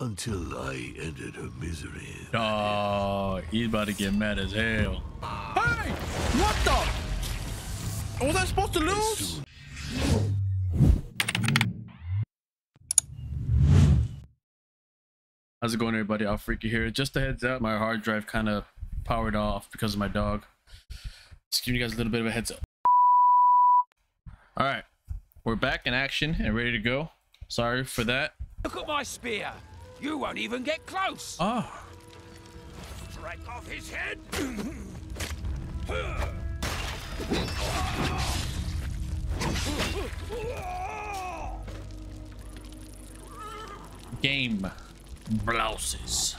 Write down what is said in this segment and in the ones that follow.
until I ended her misery. Oh, he's about to get mad as hell. Hey, what the? Was I supposed to lose? How's it going, everybody? AlphaRique here. Just a heads up, my hard drive kind of powered off because of my dog. Just giving you guys a little bit of a heads up. All right, we're back in action and ready to go. Sorry for that. Look at my spear. You won't even get close. Oh. Strike off his head. Game blouses.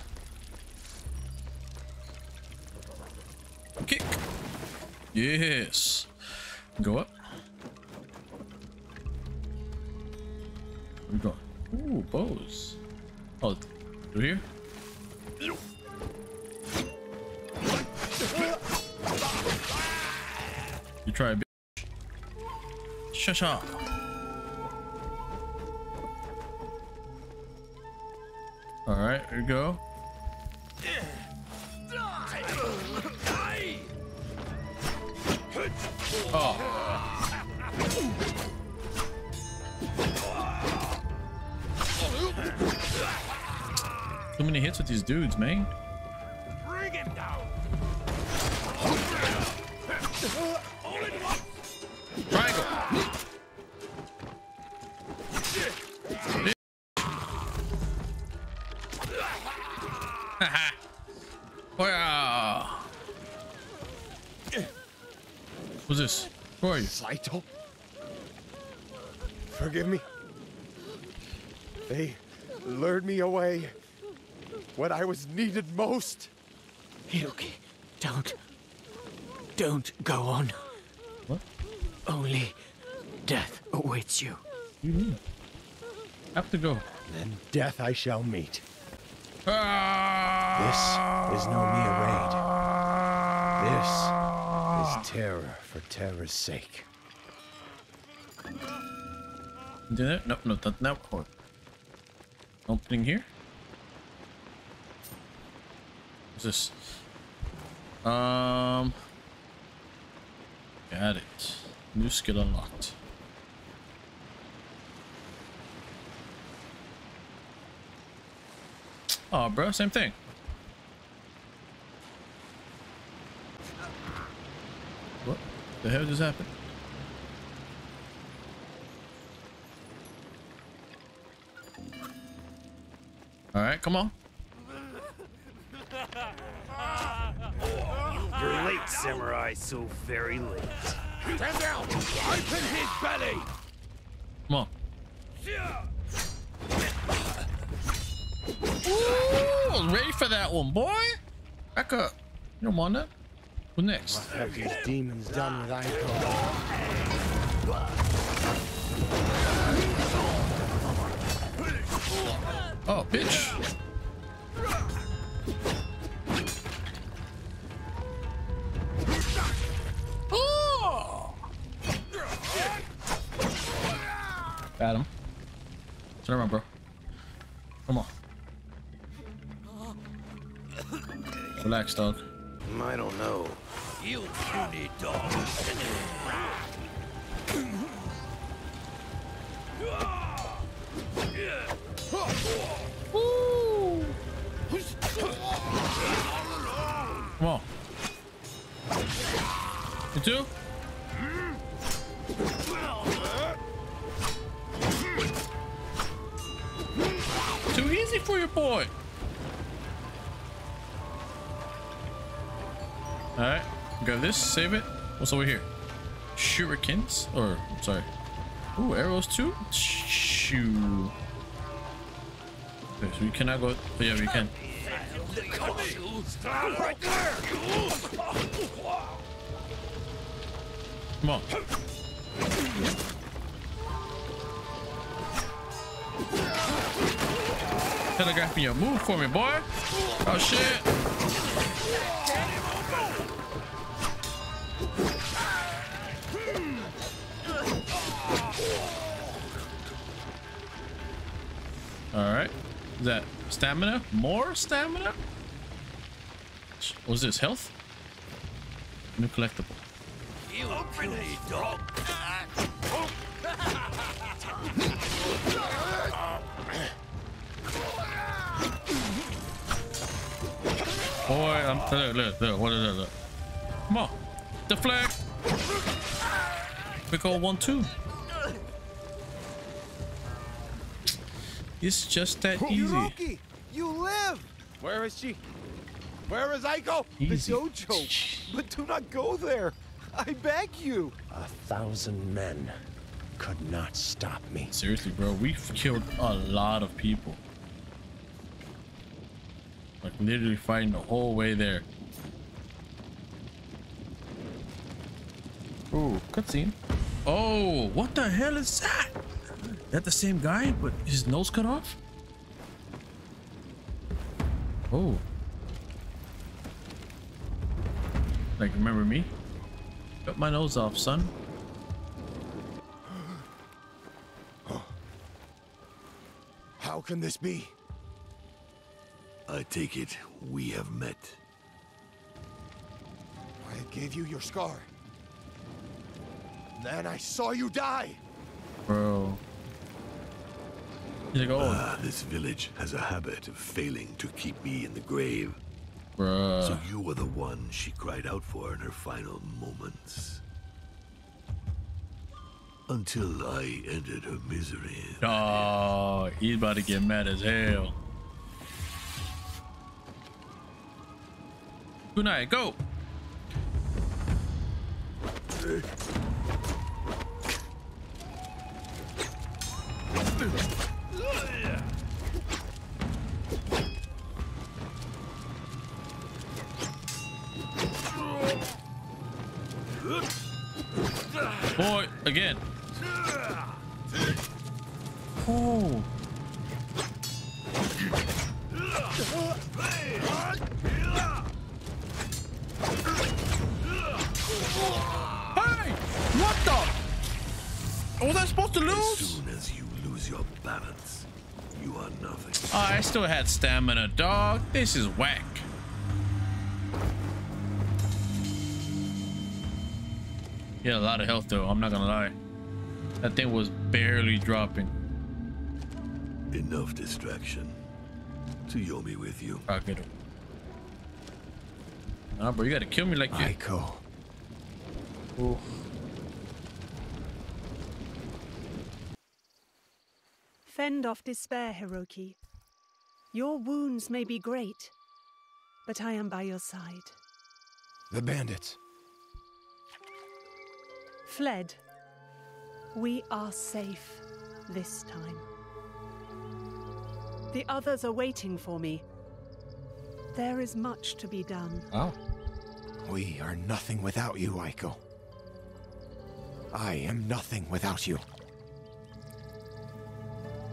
Kick. Yes. Go up. Where we going? Ooh, bows. Oh, through here? You try a bitch. Shasha. Alright, here we go. Oh. Too many hits with these dudes, man. Bring him down. All in one. Triangle. What's this? Who are you? Saito. Forgive me. They lured me away when I was needed most. Hiroki, don't go on. What? Only death awaits you. I have to go. Then death I shall meet. This is no mere raid. This is terror for terror's sake. Did it? No, no, not that one. Opening here? What's this? Got it. New skill unlocked. Oh, bro, same thing. What the hell just happened? All right, come on. You're late, samurai, so very late. Stand down! Open his belly! Come on. Ooh, I was ready for that one, boy. Back up. You don't want that? What next? What have these demons done with Aiko? Oh, bitch. Oh! Got him. Turn around, bro. Come on. Relax, dog. I don't know. You puny dog. Ooh. Come on. You too? Too easy for your boy. All right, got this. Save it. What's over here? Shurikens, or I'm sorry. Ooh, arrows too. Shoo. Okay, so we cannot go. Oh, yeah, we can. Come on. Telegraph me a move for me, boy. Oh shit. All right. Is that stamina? More stamina? What was this? Health? New collectible. Boy, I'm look, look. Come on. Deflect! We go 1-2. It's just that easy. Hiroki, you live! Where is she? Where is Aiko? Easy. The dojo. But do not go there. I beg you. 1,000 men could not stop me. Seriously, bro, we've killed a lot of people. Like literally fighting the whole way there. Ooh, cutscene. Oh, what the hell is that? Is that the same guy, but his nose cut off? Oh. Like, remember me? Cut my nose off, son. How can this be? I take it we have met. I gave you your scar. Then I saw you die. Bro. Like, oh. This village has a habit of failing to keep me in the grave. Bruh. So you were the one she cried out for in her final moments. Until I ended her misery. Oh, he's about to get mad as hell. Kunai, go! Boy, again. Oh. Hey! What the? Was I supposed to lose? As soon as you lose your balance, you are nothing. Oh, I still had stamina, dog. This is whack. Yeah, a lot of health though, I'm not gonna lie. That thing was barely dropping. Enough distraction. To Yomi with you. I'll get him. Nah, bro, you gotta kill me like that. Aiko. Oh. Fend off despair, Hiroki. Your wounds may be great, but I am by your side. The bandits. Fled. We are safe this time. The others are waiting for me. There is much to be done. Oh. We are nothing without you, Aiko. I am nothing without you.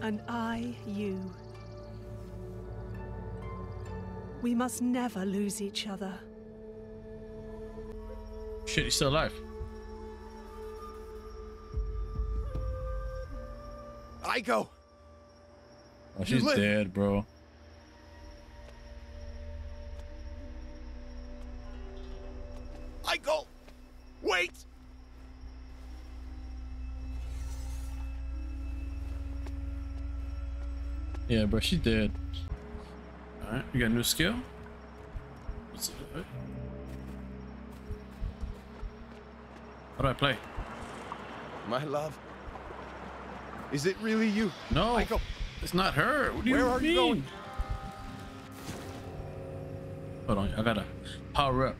And I, you. We must never lose each other. Shit, he's still alive. Aiko! Oh, she's dead, bro. Aiko! Wait! Yeah, bro, she's dead. Alright, we got a new skill. What's it? How do I play? My love. Is it really you? No, Aiko. It's not her. What do you mean? Where are you going? Hold on, I gotta power up.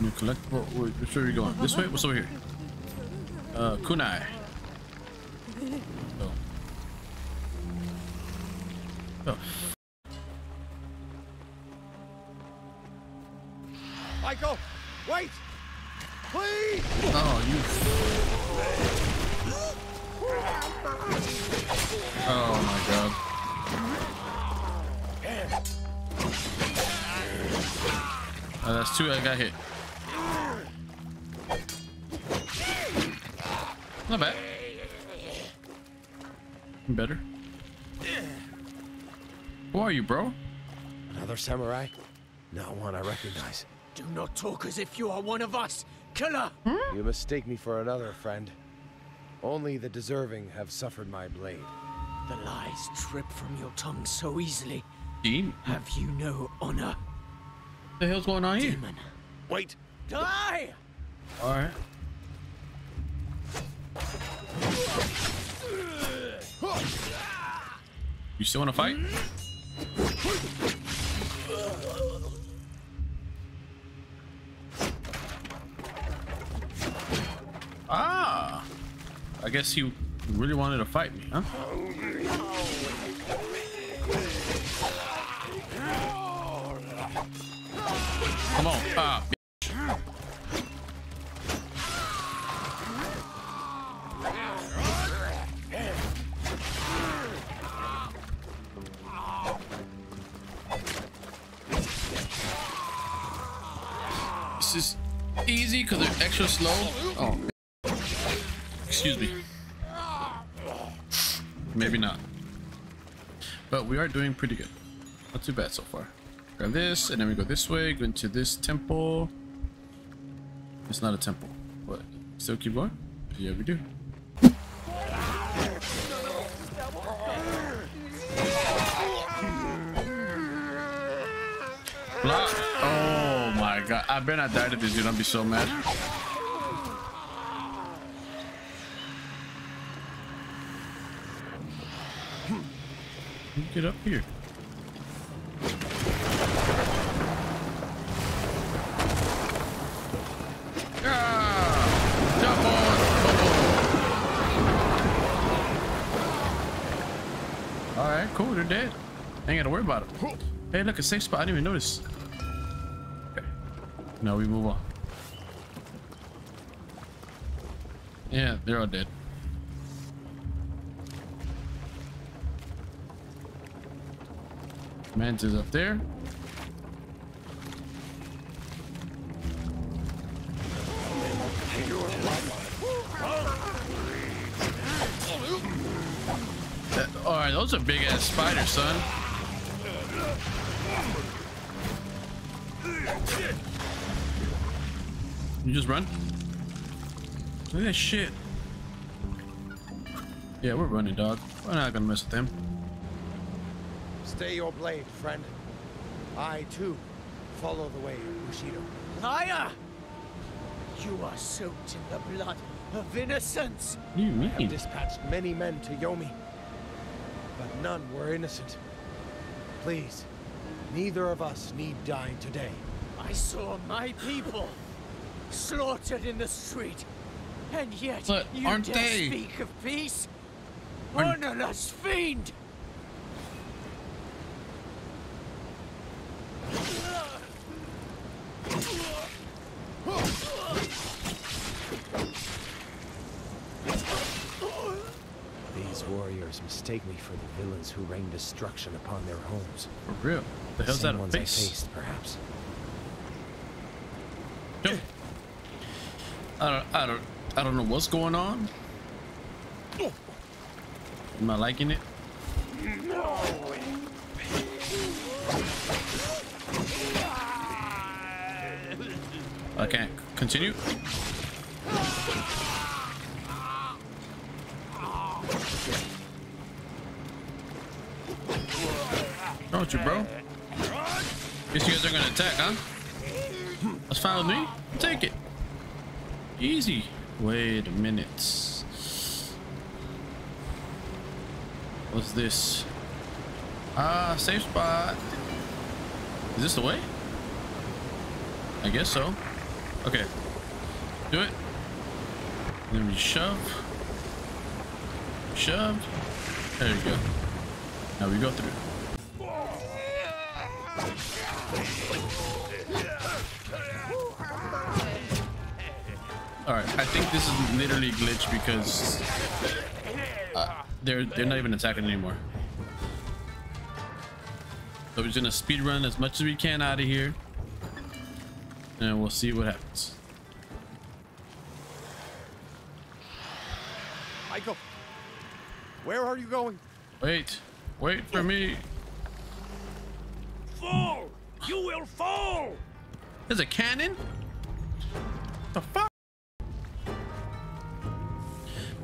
New collectible. Which way are we going? This way? What's over here? Kunai. Oh. Oh. Aiko, wait! Please! Oh, you. Oh my god. Oh, that's two I got hit. Not bad. Better. Who are you, bro? Another samurai? Not one I recognize. Do not talk as if you are one of us, killer! Hmm? You mistake me for another, friend. Only the deserving have suffered my blade. The lies trip from your tongue so easily. Demon. Have you no honor? What the hell's going on here? Demon. Wait. Die! Alright. You still want to fight? Ah! I guess you really wanted to fight me, huh? Come on. Ah. This is easy because they're extra slow. Oh, excuse me. Maybe not. But we are doing pretty good. Not too bad so far. Grab this, and then we go this way. Go into this temple. It's not a temple. What? Still keep going? Yeah, we do. Block. Oh my god. I better not die to this dude. I'll be so mad. Get up here. Cool, they're dead. I ain't gotta worry about it. Hey, look, a safe spot. I didn't even notice. Okay. Now we move on. Yeah, they're all dead. Mantis up there. Alright, those are big ass spiders, son. You just run? Look at that shit. Yeah, we're running, dog. We're not gonna mess with them. Stay your blade, friend. I too follow the way of Bushido. Liar! You are soaked in the blood of innocence. What do you mean? I have dispatched many men to Yomi. But none were innocent. Please, neither of us need die today. I saw my people slaughtered in the street, and yet but you aren't dare they speak of peace? Honorless fiend! Mistake me for the villains who rain destruction upon their homes. For real? The hell's that a face? Perhaps. Nope. I don't know what's going on. Am I liking it? No. I can't continue. What's wrong with you, bro? Guess you guys are gonna attack, huh? That's fine with me. Take it. Easy. Wait a minute. What's this? Ah, safe spot. Is this the way? I guess so. Okay. Do it. Let me shove. Shove. There you go. Now we go through. Alright, I think this is literally glitched because they're not even attacking anymore. So we're just gonna speedrun as much as we can out of here. And we'll see what happens. Aiko, where are you going? Wait for me. Fall! You will fall! There's a cannon? The fuck?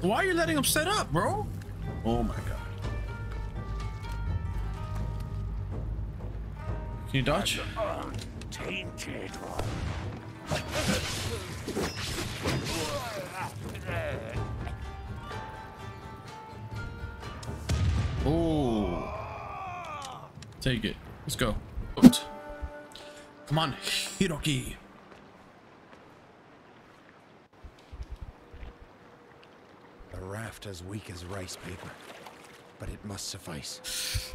Why are you letting him set up, bro? Oh my god. Can you dodge? Tainted one. Oh. Take it. Let's go. Oops. Come on, Hiroki. The raft as weak as rice paper, but it must suffice.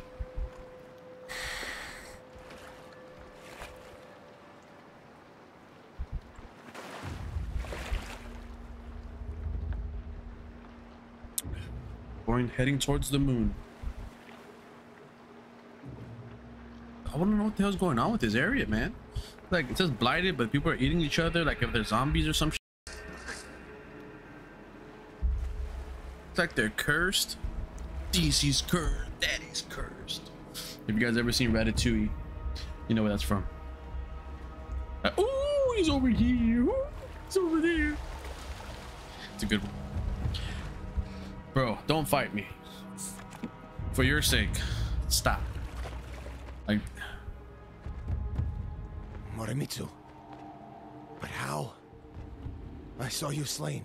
Heading towards the moon. I want to know what the hell's going on with this area, man. Like, it says blighted, but people are eating each other, like if they're zombies or some shit. It's like they're cursed. DC's cursed. Daddy's cursed. If you guys ever seen Ratatouille, you know where that's from. Oh, he's over here. Ooh, he's over there. It's a good one. Bro, don't fight me. For your sake, stop. Like, Morimitsu. But how? I saw you slain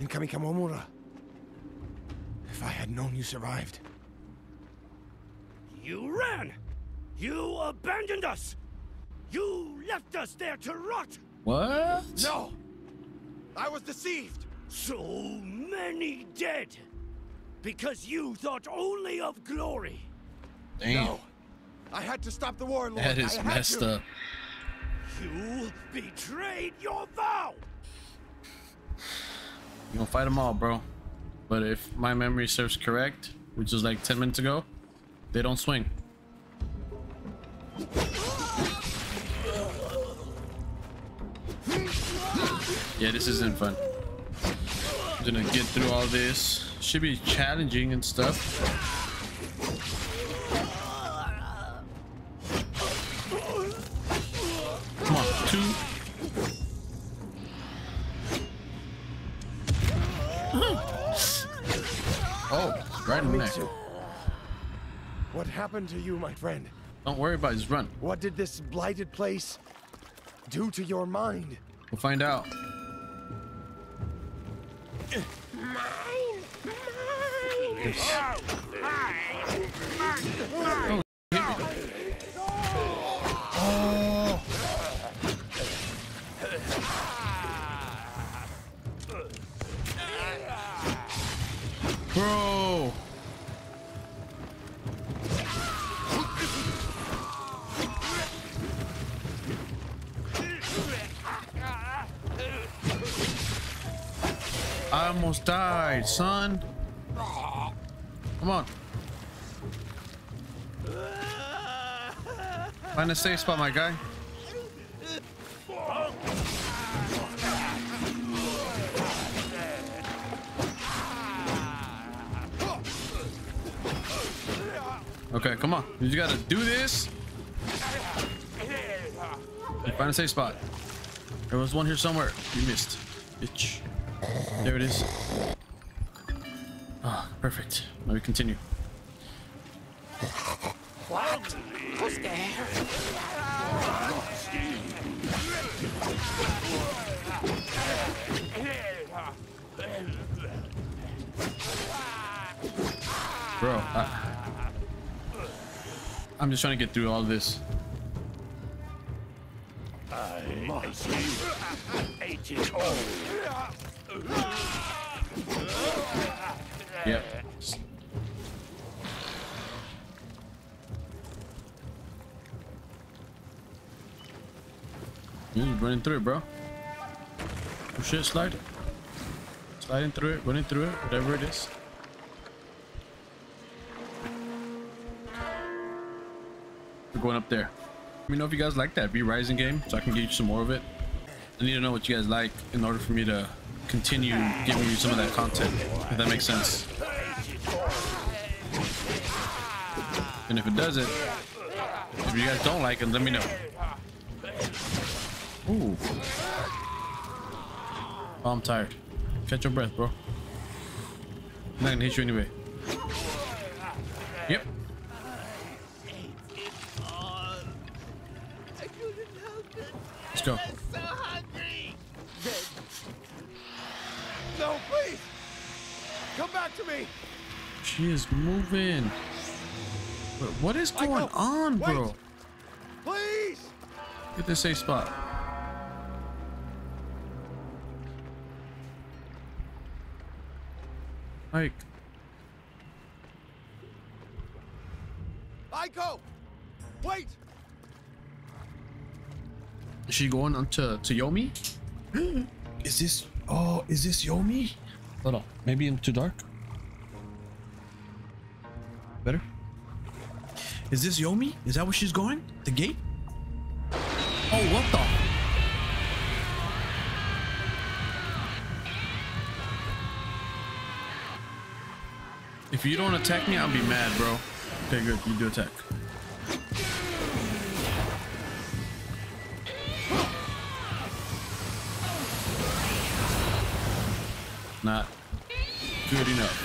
in Kamikamomura. If I had known you survived. You ran. You abandoned us. You left us there to rot. What? No. I was deceived. So many dead. Because you thought only of glory. Damn. No, I had to stop the war, Lord. That is messed up. You betrayed your vow. You gonna fight them all, bro. But if my memory serves correct, which was like 10 minutes ago, they don't swing. Yeah, this isn't fun. I'm gonna get through all this. Should be challenging and stuff. Come on, Oh, right in the neck. What happened to you, my friend? Don't worry about his run. What did this blighted place do to your mind? We'll find out. Oh, oh. Bro. I almost died, son. Come on. Find a safe spot, my guy. Okay, come on. You gotta do this. Find a safe spot. There was one here somewhere. You missed. Bitch. There it is. Ah, oh, perfect. Let me continue. What? Who's there? Bro, I'm just trying to get through all of this. I must ate it all. Yep. You're running through it, bro. Oh shit, slide. Sliding through it, running through it, whatever it is. We're going up there. Let me know if you guys like that V Rising game so I can get you some more of it. I need to know what you guys like in order for me to continue giving you some of that content, if that makes sense. And if it doesn't, if you guys don't like it, let me know. Ooh. Oh, I'm tired. Catch your breath, bro. I'm not gonna hit you anyway. Yep. Let's go. No, please. Come back to me. She is moving. But what is going on, bro? Wait. Please. Get this safe spot. Mike. Aiko, wait. Is she going on to Yomi? Is this? Oh, is this Yomi? Hold on. Maybe I'm too dark. Better. Is this Yomi? Is that where she's going? The gate? Oh, what the? If you don't attack me, I'll be mad, bro. Okay, good. You do attack. Not good enough.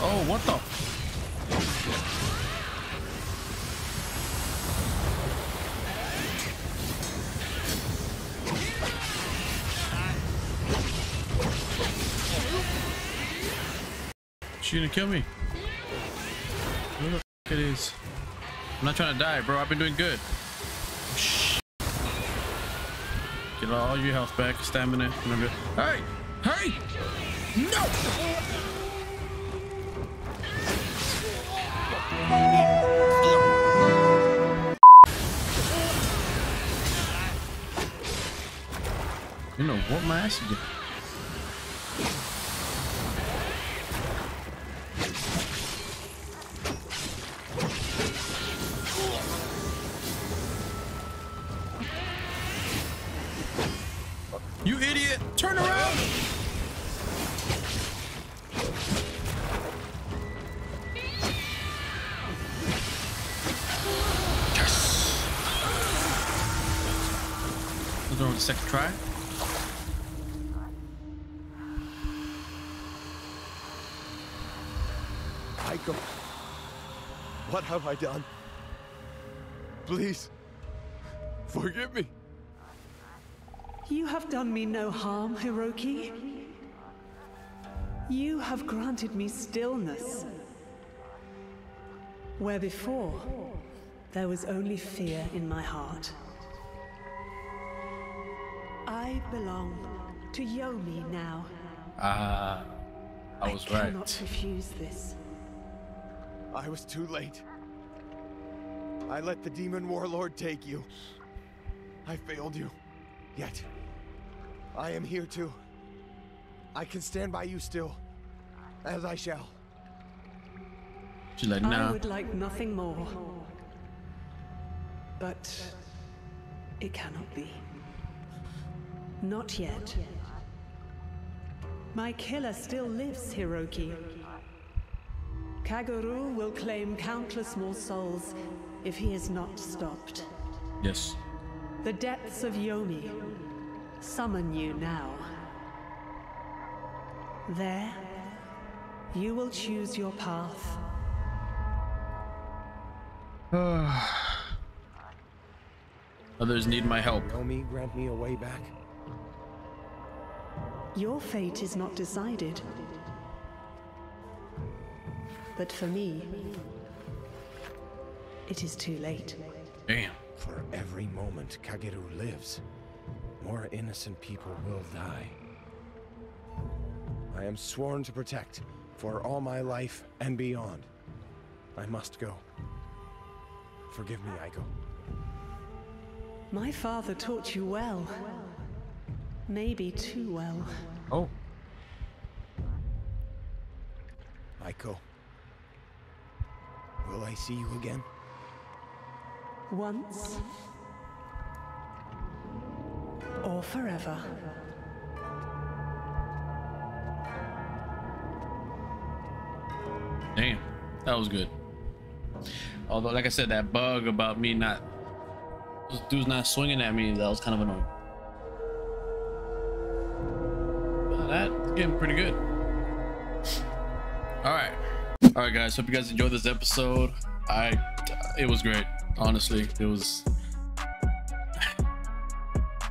Oh, what the? She's gonna kill me. What the fuck it is? I'm not trying to die, bro. I've been doing good. Shh. Get all your health back, stamina. Remember. Hey! Hey! No! You know what my ass is doing. You idiot! Turn around! Yes! We'll do it on the second try. Aiko, what have I done? Please, forgive me. You have done me no harm, Hiroki. You have granted me stillness, where before there was only fear in my heart. I belong to Yomi now. Ah, I was right. I cannot refuse this. I was too late. I let the demon warlord take you. I failed you. Yet I am here too. I can stand by you still, as I shall. She's like, no. I would like nothing more, but it cannot be. Not yet. My killer still lives, Hiroki. Kaguru will claim countless more souls if he is not stopped. Yes. The depths of Yomi summon you now. There, you will choose your path. Others need my help. Yomi, grant me a way back. Your fate is not decided. But for me, it is too late. Damn. For every moment Kaguru lives, more innocent people will die. I am sworn to protect for all my life and beyond. I must go. Forgive me, Aiko. My father taught you well. Maybe too well. Oh. Aiko. Will I see you again? Once. Or forever. Damn, that was good. Although, like I said, that bug about me not... This dude's not swinging at me, that was kind of annoying. That's getting pretty good. Alright. Alright guys, hope you guys enjoyed this episode. It was great. Honestly, it was...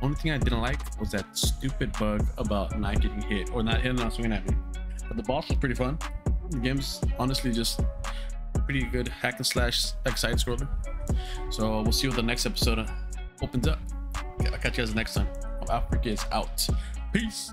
Only thing I didn't like was that stupid bug about not getting hit, or not hitting, not swinging at me. But the boss was pretty fun. The game's honestly just pretty good hack and slash, like side scroller. So we'll see what the next episode opens up. I'll catch you guys next time. AlphaRique is out. Peace.